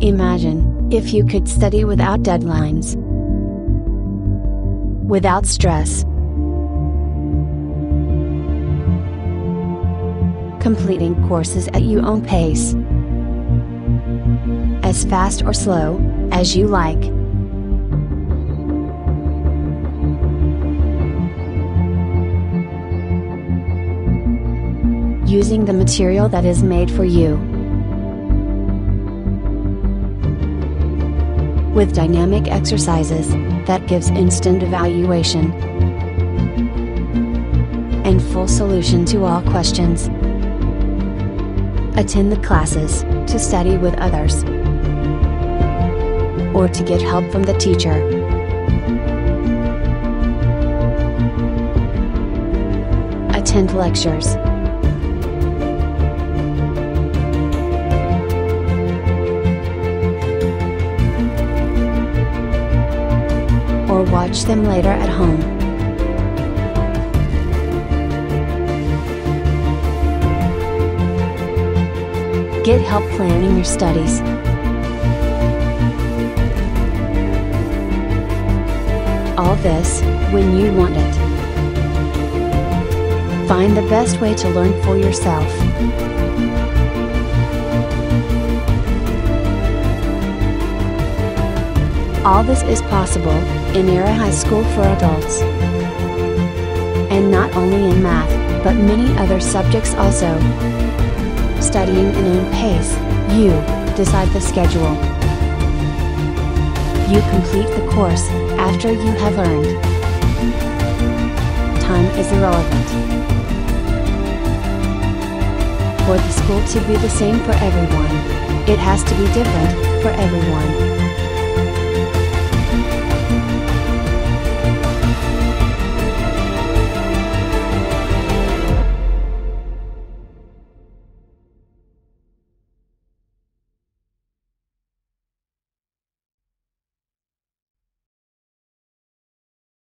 Imagine, if you could study without deadlines, without stress, completing courses at your own pace, as fast or slow, as you like. Using the material that is made for you, with dynamic exercises that gives instant evaluation and full solution to all questions. Attend the classes to study with others or to get help from the teacher. Attend lectures. Or watch them later at home. Get help planning your studies. All this, when you want it. Find the best way to learn for yourself. All this is possible in Eira High School for Adults. And not only in math, but many other subjects also. Studying in own pace, you decide the schedule. You complete the course after you have learned. Time is irrelevant. For the school to be the same for everyone, it has to be different for everyone.